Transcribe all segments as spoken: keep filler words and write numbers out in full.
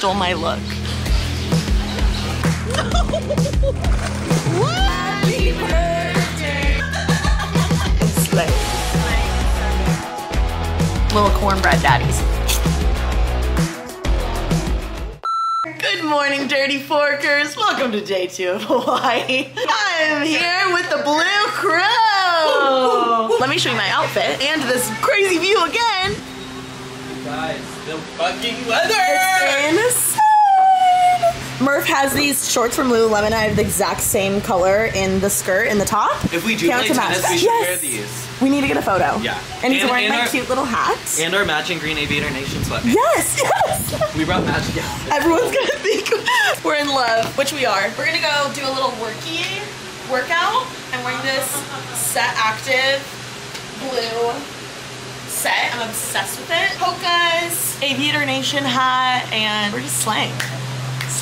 stole my look. No! Happy birthday! It's like little cornbread daddies. Good morning, Dirty Forkers. Welcome to day two of Hawaii. I'm here with the Blue Crew. Let me show you my outfit and this crazy view again. You guys, the fucking weather. It's insane. Murph has these shorts from Lululemon. I have the exact same color in the skirt and the top. If we do play tennis, we should yes. wear these. We need to get a photo. Yeah. And he's and, wearing and my our, cute little hat. And our matching green Aviator Nation sweatpants. Yes, yes! We brought matching outfits. Everyone's gonna think we're in love, which we are. We're gonna go do a little worky workout. I'm wearing this Set Active blue set. I'm obsessed with it. Hoka's Aviator Nation hat, and we're just slaying.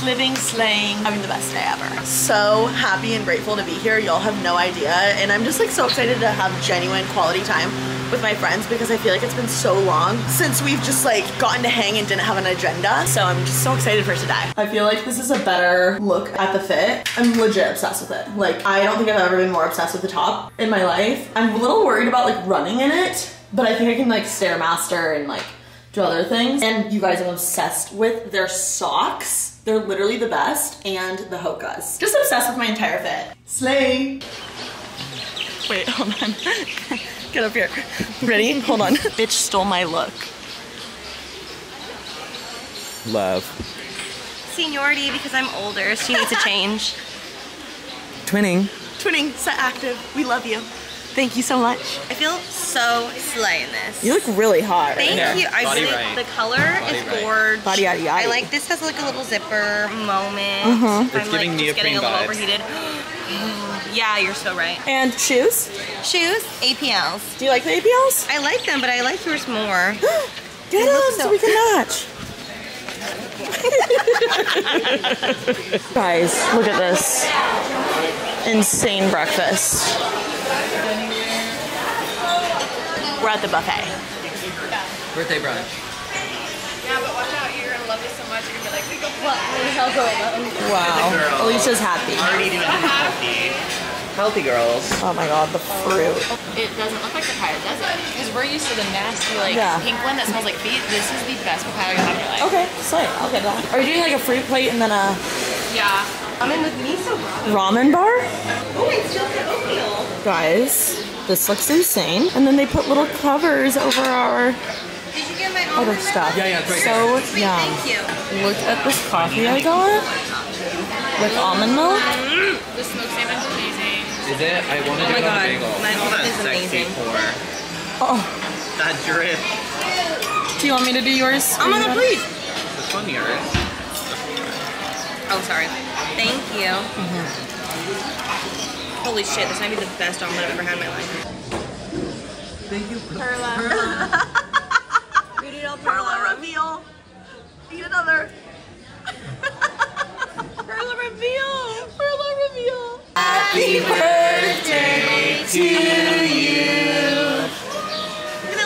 Living, slaying, having the best day ever. So happy and grateful to be here. Y'all have no idea. And I'm just like so excited to have genuine quality time with my friends because I feel like it's been so long since we've just like gotten to hang and didn't have an agenda. So I'm just so excited for today. I feel like this is a better look at the fit. I'm legit obsessed with it. Like I don't think I've ever been more obsessed with the top in my life. I'm a little worried about like running in it, but I think I can like Stairmaster and like do other things. And you guys, I'm obsessed with their socks. They're literally the best, and the Hokas. Just obsessed with my entire fit. Slay. Wait, hold on. Get up here. Ready? Hold on. Bitch stole my look. Love. Seniority, because I'm older, she needs a change. Twinning. Twinning, Set Active. We love you. Thank you so much. I feel so slay in this. You look really hot. Thank right you. Here. I Body really, right. The color Body is right. gorgeous. Body yaddy yaddy. I like this has like a little zipper moment. Mm -hmm. It's I'm giving like, neoprene getting a little vibes. Overheated. Yeah, you're so right. And shoes? Shoes, A P Ls. Do you like the A P Ls? I like them, but I like yours more. Get them so we can match. Guys, look at this. Insane breakfast. We're at the buffet. Birthday brunch. Yeah, but watch out, you're gonna love this so much, you're gonna be like, what the hell going on? Wow. Alicia's happy. Already doing happy. Healthy girls. Oh my god, the fruit. It doesn't look like papaya, does it? Because we're used to the nasty, like, yeah. pink one that smells like feet. This is the best papaya you'll have in your life. Okay, so I'll get that. Are you doing like a fruit plate and then a... Yeah. Ramen with miso ramen. Ramen bar? Oh, it's just an oatmeal. Guys. This looks insane. And then they put little covers over our Did you get my other stuff. Yeah, yeah, it's right so there. Yum. Thank you. Look at this coffee I got with almond milk. Mm-hmm. The smoked salmon is amazing. Is it? I wanted oh to go on a bagel. My mom is amazing. Oh. That drip. Do you want me to do yours? I'm gonna please. This one yours. Oh, sorry. Thank you. Mm-hmm. Holy shit, this might be the best omelet I've ever had in my life. Thank you, Perla. Perla. We need all Perla reveal. Eat another. Perla reveal. Perla reveal. Happy birthday to you.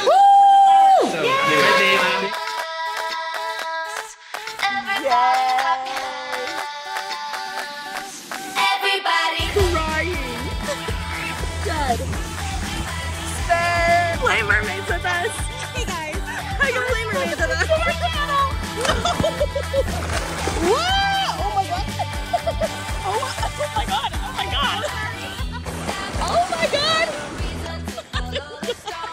Woo! So yeah. Yeah. Play mermaids with us. Hey guys, I can play mermaids with us. Whoa! Oh my god! Oh my god! Oh my god! Oh my god! I missed that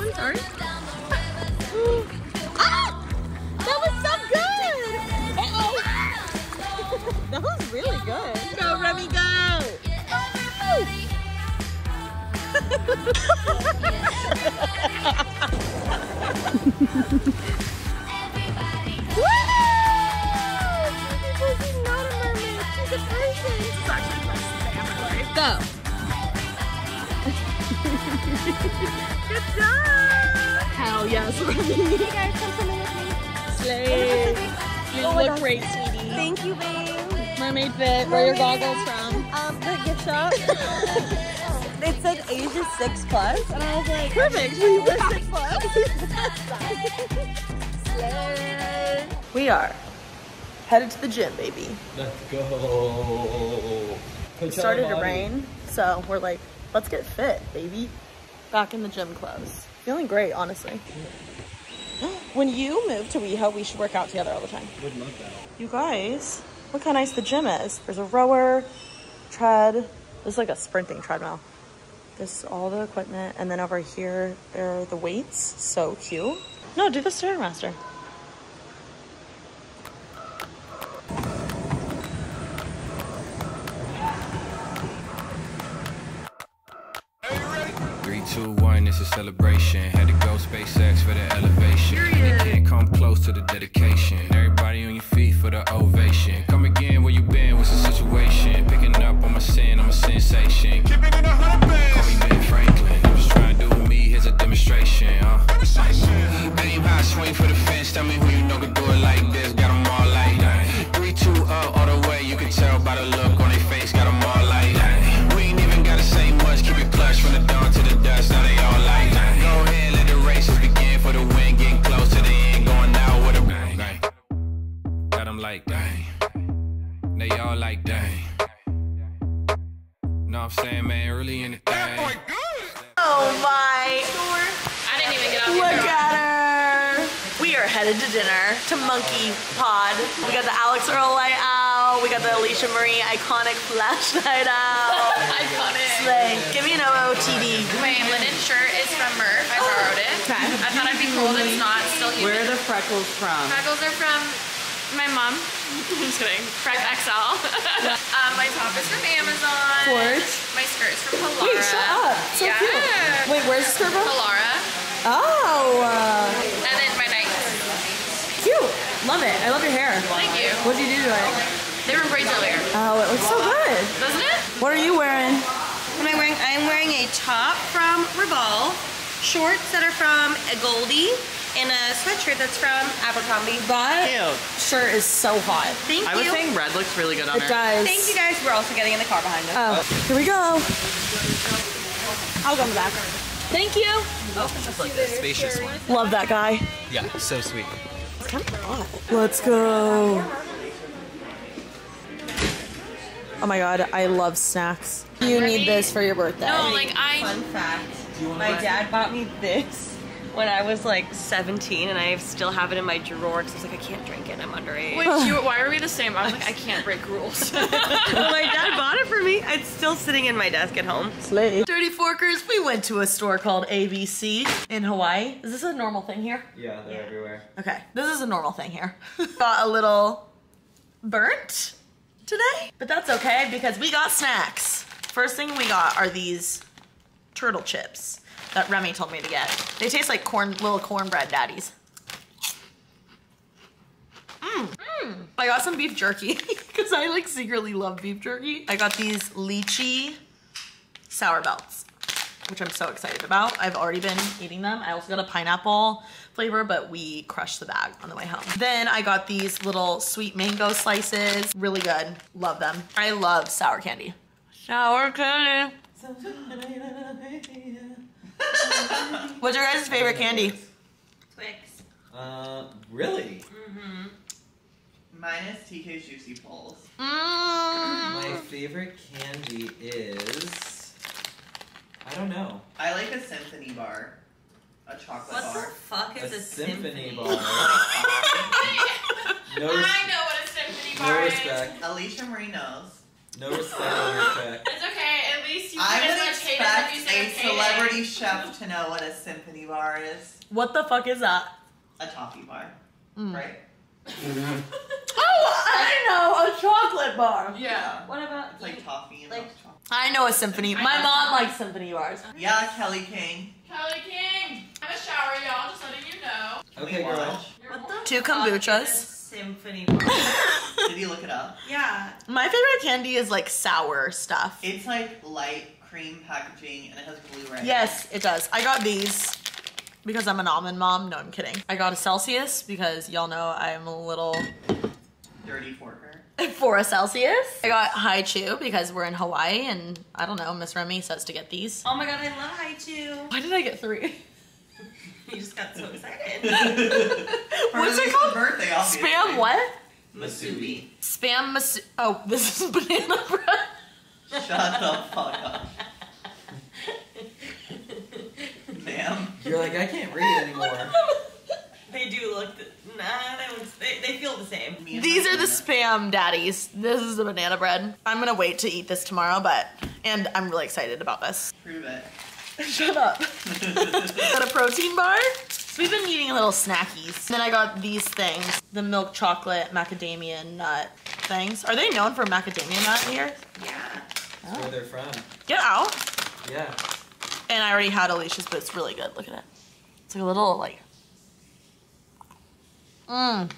one. Sorry. Ah! That was so good. Uh oh. That was really good. Go, Remy, go! Everybody. Woo-hoo! She's not a mermaid, she's a person. She's actually the best day of my life. Go. Good job! Hell yes, Remy. Hey guys, come come in with me. Slay. You oh look great, sweetie. Thank you, babe. Mermaid fit. Mermaid. Where are your goggles from? Um, the gift shop. It said Asia six plus, and I was like, perfect. We were six plus. Yay! We are headed to the gym, baby. Let's go. It started to rain, so we're like, let's get fit, baby. Back in the gym clothes. Feeling great, honestly. When you move to WeHo, we should work out together all the time. Would love that. You guys, look how nice the gym is. There's a rower, tread. This is like a sprinting treadmill. This is all the equipment. And then over here, there are the weights. So cute. No, do the Stairmaster. three, two, one, it's a celebration. Had to go SpaceX for the elevation. They can't come close to the dedication. Everybody on your feet for the ovation. Come again, where you been? What's the situation? Picking up on my sin, I'm a sensation. Keep it in a hundred bands. Call me Ben Franklin. I'm just trying to do with me, here's a demonstration. Uh. Demonstration. Billy Bob swing for the fence. Tell me who you know could do it like this. Got them all like that. Three, two, up, all the way. You can tell by the look on their face. Got them all like that. We ain't even gotta say much. Keep it plush from the dawn to the dust. Now they all like that. Go ahead, let the races begin for the win. Getting close to the end, going out with a bang. Got them like dang. They all like dang. Know what I'm saying, man? Really in the thing. Oh my. I didn't even get off. Look at her. We are headed to dinner, to Monkey Pod. We got the Alex Earl light out. We got the Alicia Marie iconic flashlight out. Iconic. Slay. Give me an O O T D. My linen shirt is from Murph. I borrowed it. Okay. I thought I'd be cold. It's not. Still humid. Where are the freckles from? Freckles are from my mom. I'm just kidding. Freck X L. um, my top is from Amazon. Forge. My skirt's from Polara. Wait, shut up. So yeah. Cute. Wait, where's the skirt from? Polara. Oh. Uh, and then my Nikes. Cute. Love it. I love your hair. Thank you. What did you do to it? They were braids earlier. Oh, it looks so good. Doesn't it? What are you wearing? Am I wearing? I'm wearing a top from Revolve, shorts that are from a Goldie, and a sweatshirt that's from Abercrombie. That shirt is so hot. Thank you. I was saying red looks really good on her. It does. Thank you guys. We're also getting in the car behind us. Oh, here we go. I'll go in the back. Thank you. Oh, that's like the spacious one. Love that guy. Yeah, so sweet. It's kind of hot. Let's go. Oh my God, I love snacks. You need this for your birthday. No, like I. Fun fact. My dad bought me this when I was like seventeen, and I still have it in my drawer because I was like, I can't drink it, I'm underage. Wait, you, why are we the same? I was like, I can't break rules. Well, my dad bought it for me. It's still sitting in my desk at home. Slay. Dirty Forkers, we went to a store called A B C in Hawaii. Is this a normal thing here? Yeah, they're yeah. everywhere. Okay, this is a normal thing here. Got a little burnt today, but that's okay because we got snacks. First thing we got are these turtle chips that Remy told me to get. They taste like corn, little cornbread daddies. Mm. Mm. I got some beef jerky because I like secretly love beef jerky. I got these lychee sour belts, which I'm so excited about. I've already been eating them. I also got a pineapple flavor, but we crushed the bag on the way home. Then I got these little sweet mango slices. Really good, love them. I love sour candy. Sour candy. What's your guys' favorite candy? Twix. Uh, really? Mm-hmm. Mine is T K's Juicy Pulls. Mm. My favorite candy is... I don't know. I like a symphony bar. A chocolate what bar. What the fuck is a, a symphony, symphony bar? no I know what a symphony bar no respect. is. Alicia Marie knows. No respect on your check. It's okay, at least you can say I would expect a celebrity chef to know what a symphony bar is. What the fuck is that? A toffee bar. Mm. Right? Mm-hmm. Oh, I know! A chocolate bar. Yeah. What about it's like toffee and like, chocolate? I know a symphony. My mom likes symphony bars. Yeah, Kelly King. Kelly King! I'm a shower, y'all, just letting you know. Okay, girl. What the Two kombuchas. Symphony bar. Did you look it up? Yeah. My favorite candy is like sour stuff. It's like light cream packaging and it has blue ribbon. Yes, it does. I got these because I'm an almond mom. No, I'm kidding. I got a Celsius because y'all know I'm a little... dirty forker. For a Celsius. I got Hi-Chew because we're in Hawaii and I don't know, Miss Remy says to get these. Oh my God, I love Hi-Chew. Why did I get three? You just got so excited. What's it called? Birthday, Spam what? Musubi. Spam Musubi. Oh, this is banana bread. Shut the fuck up. Ma'am. You're like, I can't read anymore. They do look, the, nah, they, would, they, they feel the same. These are the Spam daddies. This is the banana bread. I'm gonna wait to eat this tomorrow, but, and I'm really excited about this. Prove it. Shut up. Got a protein bar? So we've been eating little snackies. Then I got these things, the milk chocolate macadamia nut things. Are they known for macadamia nut here? Yeah. Oh. That's where they're from. Get out. Yeah. And I already had Alicia's, but it's really good. Look at it. It's like a little like, mmm,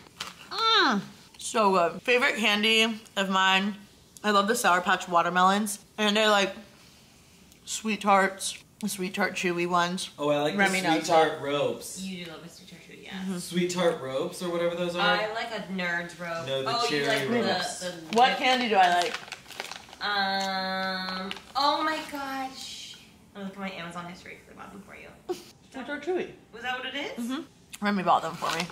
mmm. So good. Favorite candy of mine. I love the Sour Patch watermelons. And they're like sweet tarts. The sweet tart chewy ones. Oh, I like Remy the sweet tart ropes. You do love the sweet tart chewy, yeah. Mm-hmm. Sweet tart ropes or whatever those are? I like a nerd's rope. No, the oh, cherry like ropes. The, the what candy do I like? Um, oh my gosh. I'm looking at my Amazon history for the bottom for you. Sweet tart chewy. Was that what it is? Mm-hmm. Remy bought them for me.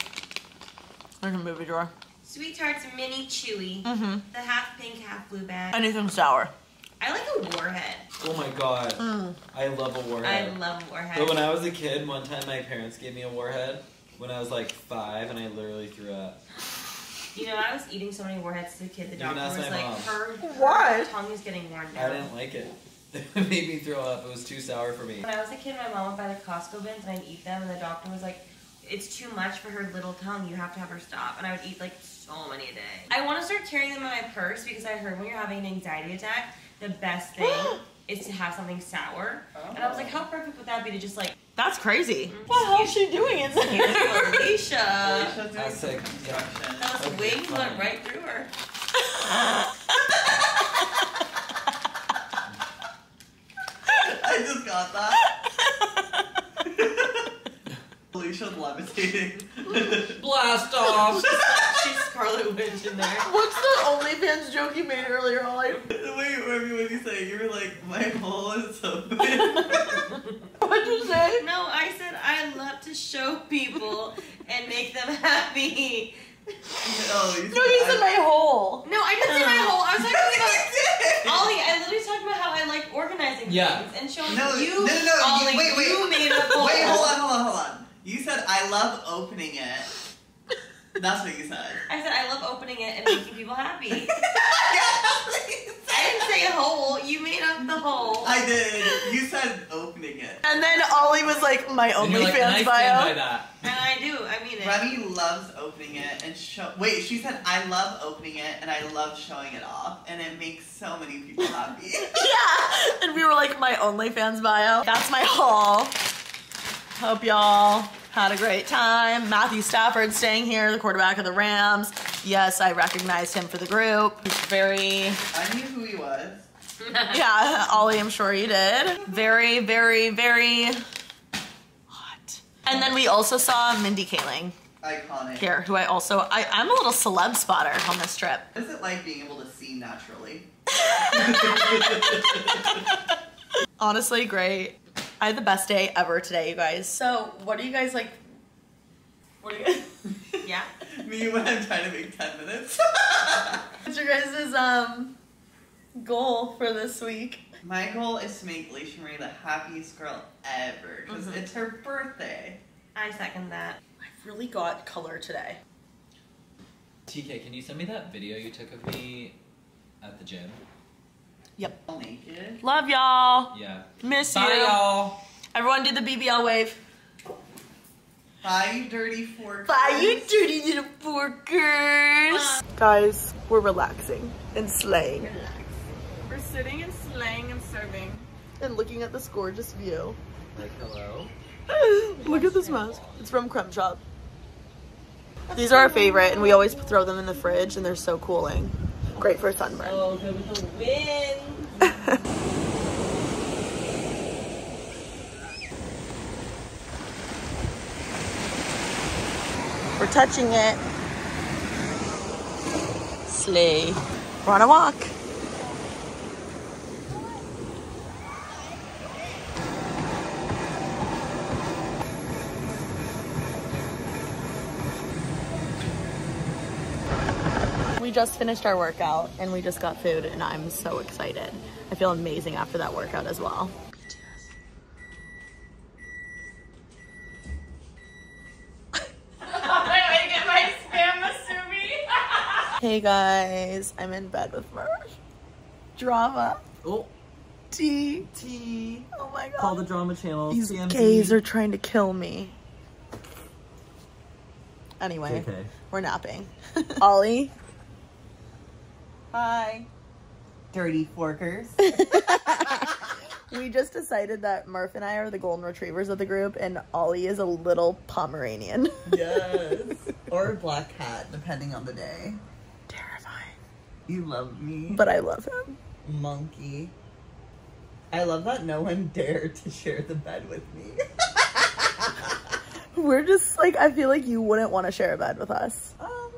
They're in the movie drawer. Sweet tarts mini chewy. Mm-hmm. The half pink, half blue bag. Anything sour. I like a warhead. Oh my god. Mm. I love a warhead. I love warheads. But when I was a kid, one time my parents gave me a warhead when I was like five and I literally threw up. You know, I was eating so many warheads as a kid, the doctor was like, her, her tongue is getting worn down. I didn't like it. It made me throw up. It was too sour for me. When I was a kid, my mom would buy the Costco bins and I'd eat them and the doctor was like, it's too much for her little tongue. You have to have her stop. And I would eat like so many a day. I want to start carrying them in my purse because I heard when you're having an anxiety attack, the best thing is to have something sour. Oh. And I was like, how perfect would that be to just like... That's crazy. Mm-hmm. What the hell is she doing in there? Alicia. Alicia doing That's like, yeah. That was way went right through her. I just got that. Alicia's levitating. Blast off. She's Scarlet Witch in there. What's the OnlyFans joke you made earlier, Holly? Wait, Remy, what did you say? You were like, my hole is so big. What'd you say? No, I said I love to show people and make them happy. No, you said, no, you said my hole. No, I didn't say my hole. I was talking about Ollie. I literally talked about how I like organizing yeah. things and showing no, you. No, no, no. Ollie, you, wait, wait. You made a hole. Wait, hold on, hold on, hold on. You said I love opening it. That's what you said. I said I love opening it and making people happy. Yeah, I didn't say a hole. You made up the hole. I did. You said opening it. And then Ollie was like, my OnlyFans like, nice bio. By that. And I do. I mean it. Remy loves opening it and show. Wait, she said I love opening it and I love showing it off, and it makes so many people happy. Yeah. And we were like, my OnlyFans bio. That's my haul. Hope y'all had a great time. Matthew Stafford staying here, the quarterback of the Rams. Yes, I recognized him for the group. He's very... I knew who he was. Yeah, Ollie, I'm sure you did. Very, very, very hot. And then we also saw Mindy Kaling. Iconic. Here, who I also... I, I'm a little celeb spotter on this trip. What is it like being able to see naturally? Honestly, great. I had the best day ever today, you guys. So, what are you guys like? What are you guys? Yeah. Me when I'm trying to make ten minutes. What's your guys' um, goal for this week? My goal is to make Alicia Marie the happiest girl ever because mm-hmm. it's her birthday. I second that. I've really got color today. T K, can you send me that video you took of me at the gym? Yep. All naked. Love y'all. Yeah. Miss you. Bye y'all. Everyone do the B B L wave. Bye you dirty forkers. Bye you dirty little forkers. Guys, we're relaxing and slaying. Relax. We're sitting and slaying and serving. And looking at this gorgeous view. Like hello. Look at this mask. It's from Crumb Chop. These are our favorite and we always throw them in the fridge and they're so cooling. Great for sunburn. Oh, good with the wind. We're touching it. Slay. We're on a walk. We just finished our workout and we just got food and I'm so excited. I feel amazing after that workout as well. Hey guys, I'm in bed with Merv. Drama. Oh. Tea. Tea. Oh my god. Call the drama channel. These C M T. Gays are trying to kill me. Anyway, okay. We're napping. Ollie. Hi. Dirty forkers. We just decided that Murph and I are the golden retrievers of the group and Ollie is a little Pomeranian. Yes. Or a black cat, depending on the day. You love me. But I love him. Monkey. I love that no one dared to share the bed with me. We're just like, I feel like you wouldn't want to share a bed with us. Um,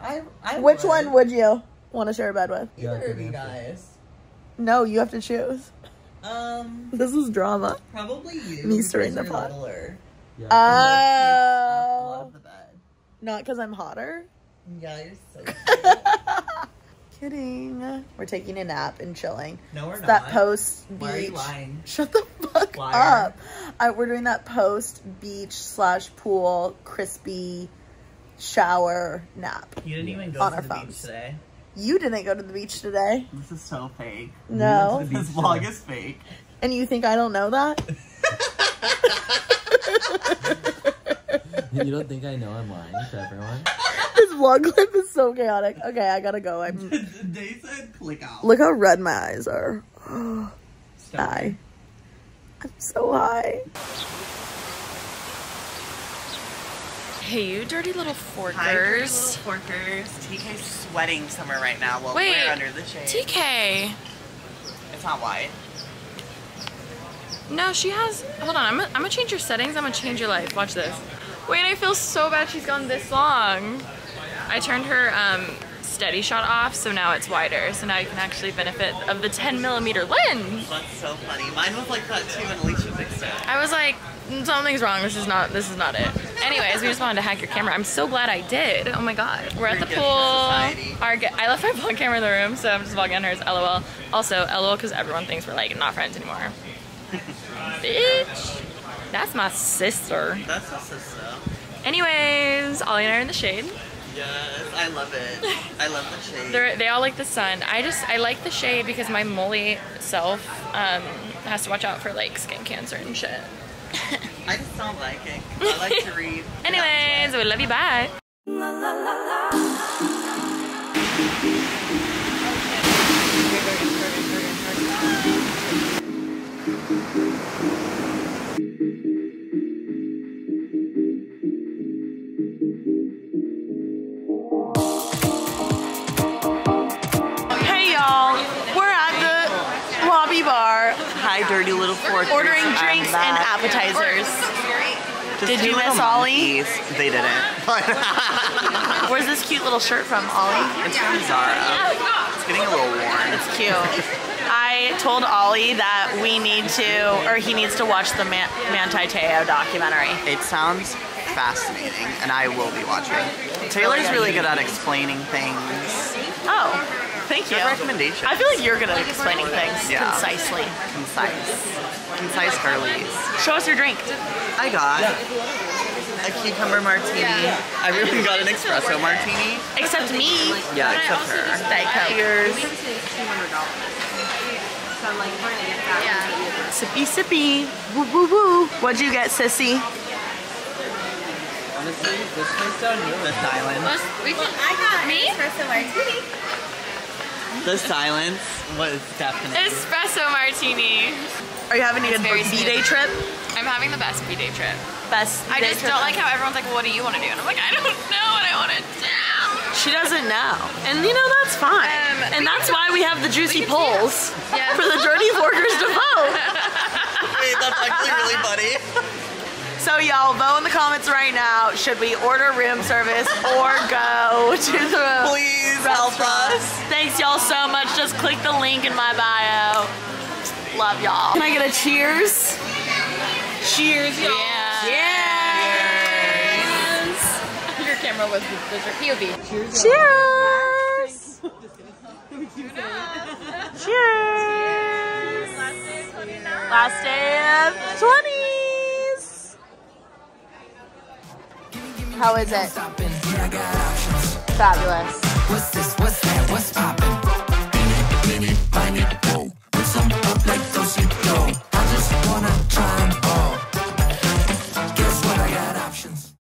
I, I Which would. one would you want to share a bed with? Yeah, either of you guys. No, you have to choose. Um. This is drama. Probably you. Me stirring the pot. Yeah, oh. Love the bed. Not because I'm hotter? Yeah, you're so cute. Kidding. We're taking a nap and chilling. No, we're it's not. That post beach. Why are you lying? Shut the fuck Liar. up. I, we're doing that post beach slash pool crispy shower nap. You didn't even go to the phones. beach today. You didn't go to the beach today. This is so fake. No. This today. vlog is fake. And you think I don't know that? You don't think I know I'm lying to everyone? This vlog clip is so chaotic. Okay, I gotta go. I'm. They said click out. Look how red my eyes are. Hi. I'm so high. Hey, you dirty little forkers. Hi, dirty little forkers. T K's sweating somewhere right now while Wait, we're under the shade. T K. It's not white. No, she has. Hold on. I'm gonna, I'm gonna change your settings. I'm gonna change your life. Watch this. Wait, I feel so bad she's gone this long. I turned her um, steady shot off, so now it's wider. So now you can actually benefit of the ten millimeter lens. That's so funny. Mine was like that too, and Alicia fixed it. I was like, something's wrong. This is not. This is not it. Anyways, we just wanted to hack your camera. I'm so glad I did. Oh my god. We're at the pool. Our, I left my vlog camera in the room, so I'm just vlogging on hers. L O L. Also, L O L, because everyone thinks we're like not friends anymore. Bitch. That's my sister. That's my sister. Anyways, Ollie and I are in the shade. Yes, I love it. I love the shade. They're, they all like the sun. I just, I like the shade because my molly self um, has to watch out for like skin cancer and shit. I just don't like it. I like to read. Anyways, we love you. Bye. La, la, la, la. Okay. Dirty little forkers. Ordering drinks and appetizers. Did you miss Ollie? They didn't. Where's this cute little shirt from, Ollie? It's from Zara. It's getting a little worn. It's cute. I told Ollie that we need to, or he needs to watch the Man Manti Teo documentary. It sounds fascinating, and I will be watching. Taylor's really good at explaining things. Oh. Thank you. Recommendation. I feel like you're good at explaining things yeah. concisely. Concise. Concise girlies. Show us your drink. I got a cucumber martini. I really got an espresso martini. Except me. Yeah, except her. Tigers. Yeah. Sippy, sippy. Woo, woo, woo. What'd you get, sissy? Honestly, this place down here with Thailand. I got an espresso martini. The silence was deafening. Espresso martini. Are you having a good B-day trip? I'm having the best B-day trip. Best B-day trip. I just don't like how everyone's like, well, what do you want to do? And I'm like, I don't know what I want to do. She doesn't know. And you know, that's fine. Um, and that's why we have the juicy polls yeah. for the dirty forkers to vote. Wait, that's actually really funny. So y'all, vote in the comments right now. Should we order room service or go to the Please help us. Thanks y'all so much. Just click the link in my bio. Love y'all. Can I get a cheers? Cheers, y'all. Yeah. Cheers. Cheers. Your camera was the P O V. Cheers. Cheers. Cheers! Cheers! Last day of twenty-nine. Last day of twenties. How is it? Fabulous. What's this? What's that? What's poppin'?